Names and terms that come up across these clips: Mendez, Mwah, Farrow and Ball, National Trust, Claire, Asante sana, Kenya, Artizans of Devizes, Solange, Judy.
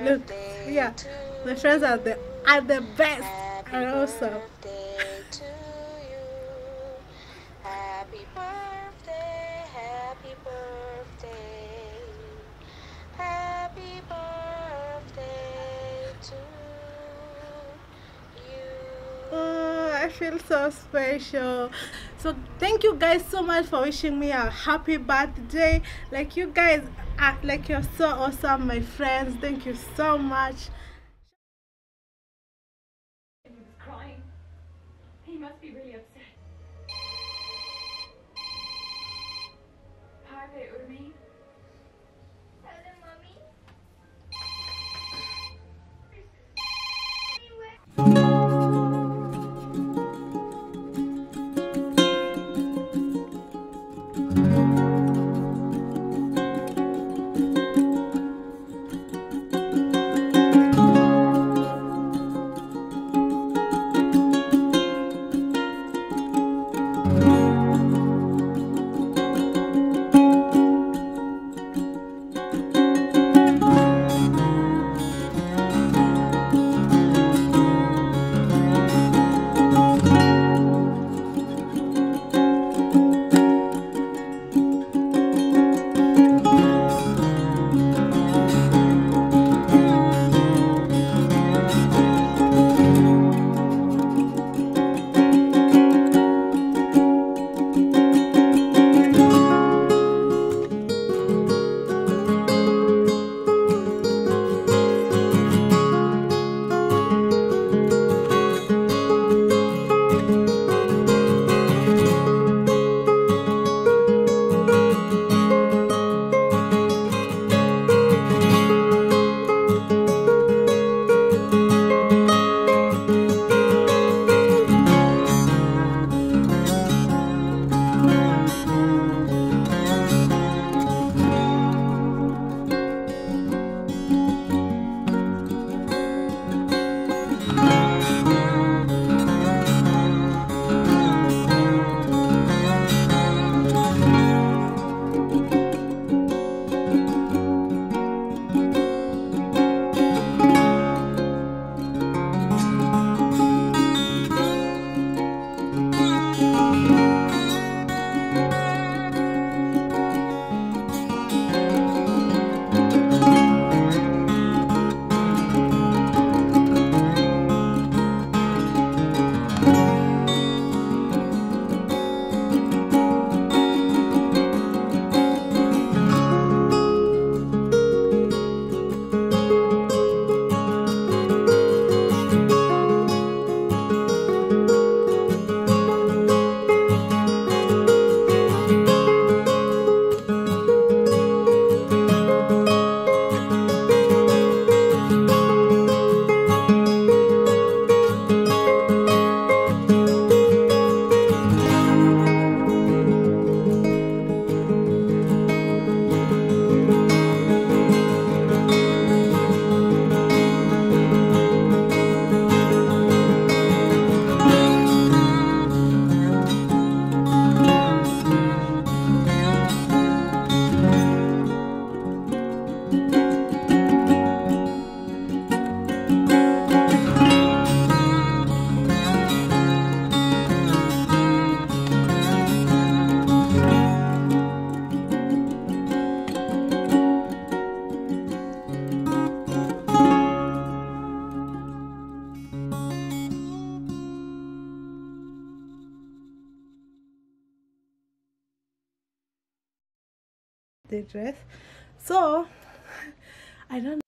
Look, yeah, the friends are the best. And also, feel so special. So thank you guys so much for wishing me a happy birthday. Like, you guys are, like, you're so awesome, my friends. Thank you so much. He was crying. He must be really upset. Parve Urmi. Hello, mommy. The dress, so I don't know.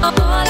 All I want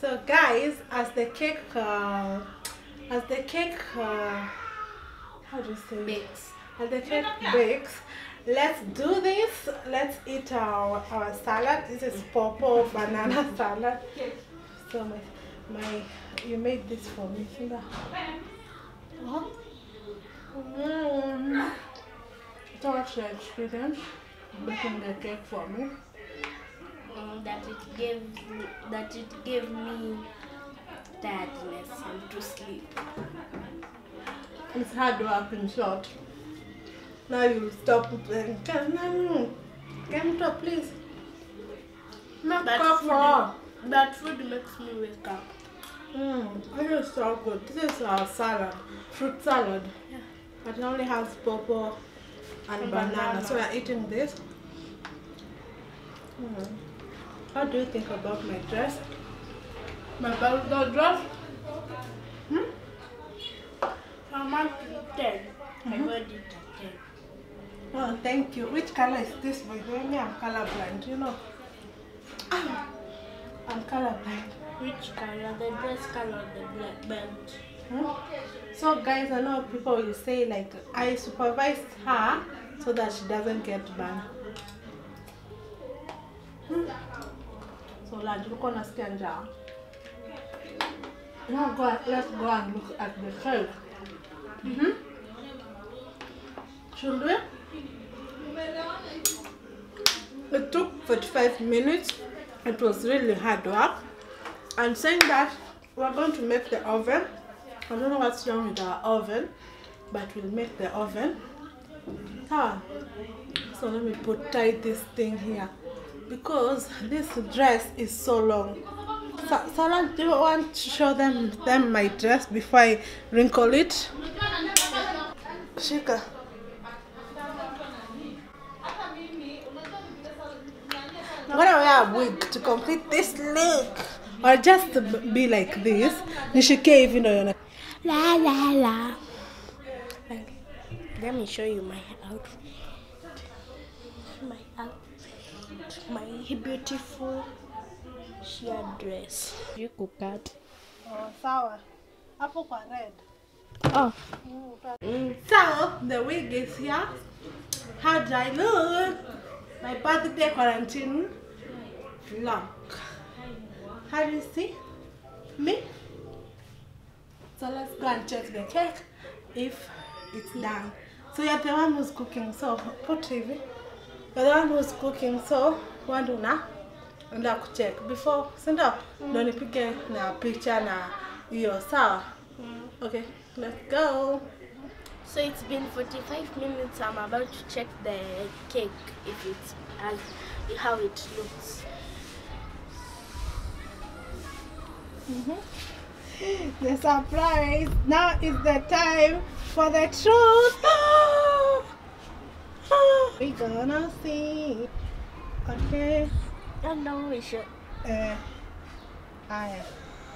So guys, as the cake how do you say bakes? As the cake bakes, let's do this. Let's eat our salad. This is pawpaw banana salad. So you made this for me. What? It's such an experience making the cake for me. That it gave me tiredness and to sleep. It's hard work, in short. Now you stop playing. Come to please. Make up for all. That food makes me wake up. This is so good. This is our salad, fruit salad. Yeah. But it only has pawpaw and banana. So we are eating this. How do you think about my dress? My bridal dress? How much did it take? I got it at 10. Oh, thank you. Which color is this? By the way, I'm colorblind, you know. I'm colorblind. Which color? The dress color, the black belt. So guys, I know people will say like, I supervised her so that she doesn't get burned. So Solange, look on a stand down. Now let's go and look at the cake. Should we? It took 45 minutes. It was really hard work. And saying that we're going to make the oven. I don't know what's wrong with our oven, but we'll make the oven. So let me tie this thing here, because this dress is so long. Solange, do you want to show them my dress before I wrinkle it? Shika. I'm gonna wear a wig to complete this look, or just be like this. Nishike, if you know. La la la. Let me show you my outfit. My beautiful sheer dress. You could cut. Oh, sour. Apple for red. Oh. So, the wig is here. How do I look? My birthday quarantine vlog. How do you see me? So, let's go and check the cake if it's done. So, you're the one who's cooking. So, put TV. You're the one who's cooking, so one do na and I could check before send up. Don't pick a picture na yourself. Okay, let's go. So it's been 45 minutes. I'm about to check the cake if it's how it looks. The surprise. Now is the time for the truth. We're gonna see. Okay.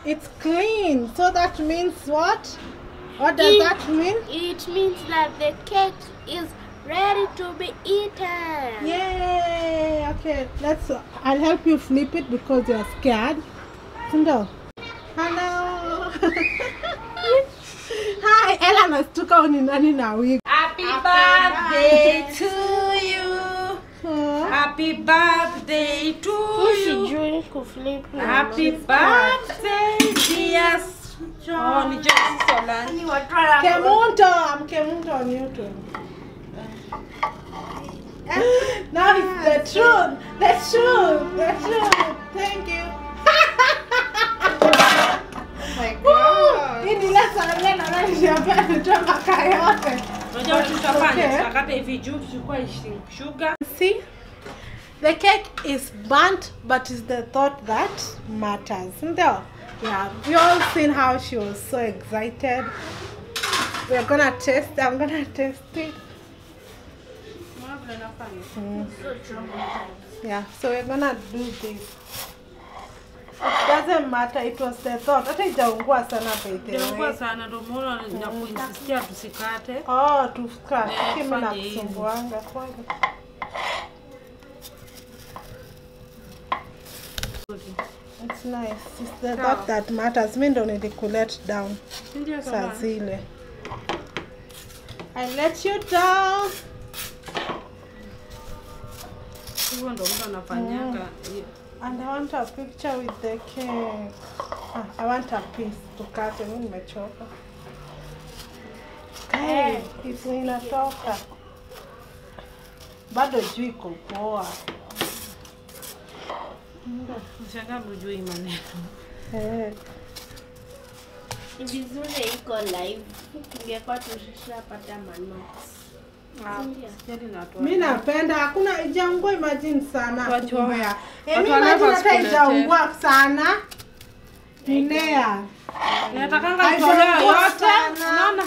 It's clean. So that means what? What does that mean? It means that the cake is ready to be eaten. Yay! Okay, let's. I'll help you flip it because you're scared. Hello. Hi, Elena. Happy birthday to you. Happy birthday to you. Happy birthday, dear John. Solange. I'm Newton. Now it's the truth. The truth. The truth. Thank you. Oh my God. Okay. See, the cake is burnt, but it's the thought that matters. Yeah, we all seen how she was so excited. We're gonna taste. I'm gonna taste it. Yeah, so we're gonna do this. It doesn't matter, it was the thought. I think the it's nice. It's the thought that matters. We don't need to cool it down. I let you down. And I want a picture with the cake. I want a piece to cut in my chocolate. Hey, it's in a talker. But the juico poor. If you do the live, we are going to slap at the Mina penda hakuna ijangua imagine sana kumbea. Mimi imagine hata ijangua sana. Ninea. Natakanga itoleo yote. Unaona?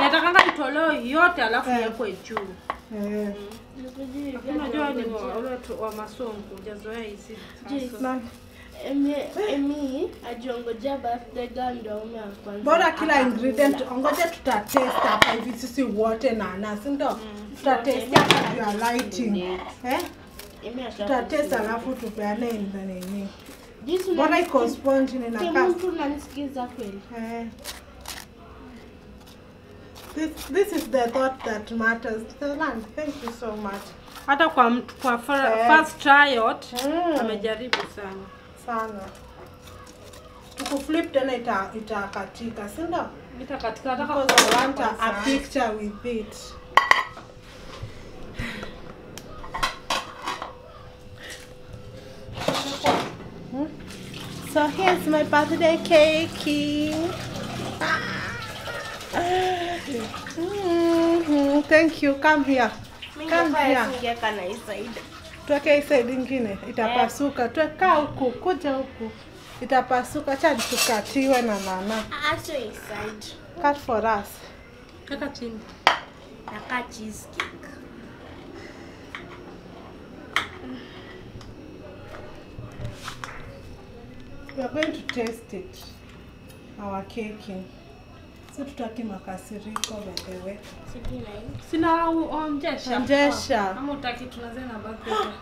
Natakanga itoleo yote alafu yako juu. Eh. Unajua ni wa masongo jazoea hizi. Emi ajongoja birthday ganda umeanza. Bora kila ingredient ongoja tutataste hapa hivi sisi wote na nasi ndio. Tutataste hapa your lighting. Eh? Emi tutataste alafu tupeane nini. Bora iko sponge ni na kasi. Mtu unanisikiza kweli? Eh. This is the thought that matters. Solange, thank you so much. Hata kwa mtu kwa first try out amejaribu sana. Sana. To flip then ita katika, sinda? Ita katika. Because I want a picture with it. Hmm? So here's my birthday cake. Thank you. Come here. Come here. Tuweke isa idingine, itapasuka, tuweka huku, kuja huku, itapasuka, cha tukatiwe na mama. Acho inside. Cut for us. Kaka chini. Kaka cheesecake. We are going to taste it, our cake. So tutaki makasiriko wewe. Sina onjesha. Onjesha. Ama utaki tunazena bakota.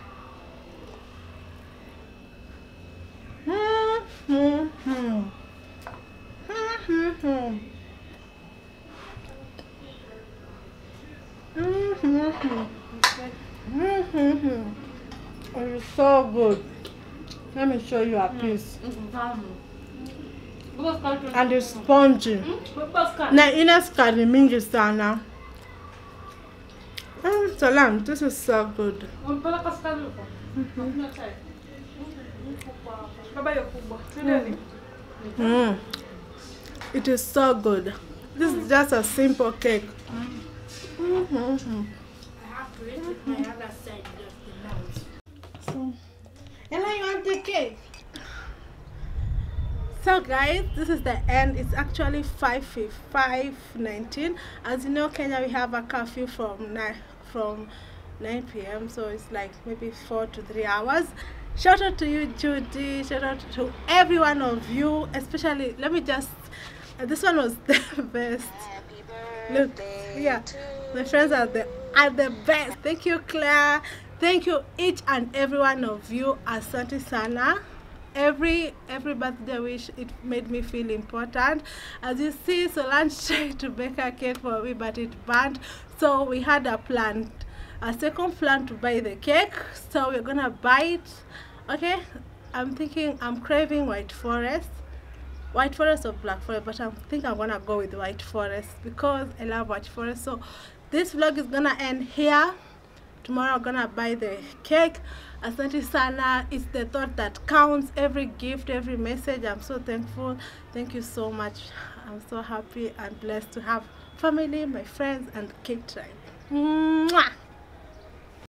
It's so good. Let me show you a piece. And it's spongy. Na ina sukari mingi sana. Salam, this is so good. It is so good. This is just a simple cake. I have to eat with my other side of the mouth. And I want the cake. So guys, this is the end. It's actually 5:19. As you know, Kenya, we have a curfew from 9 p.m. so it's like maybe 4 to 3 hours. Shout out to you, Judy. Shout out to every one of you, especially, let me just this one was the best. Look, yeah, my friends are the best. Thank you, Claire. Thank you, each and every one of you. Asante sana. Every birthday wish, it made me feel important. As you see, Solange tried to bake a cake for me, but it burnt. So we had a second plan to buy the cake. So we're gonna buy it. Okay, I'm thinking, I'm craving white forest or black forest, but I think I'm gonna go with white forest because I love white forest. So this vlog is gonna end here. Tomorrow I'm gonna buy the cake. Asante sana. It's the thought that counts. Every gift, every message, I'm so thankful. Thank you so much. I'm so happy and blessed to have family, my friends, and cake time. Mwah.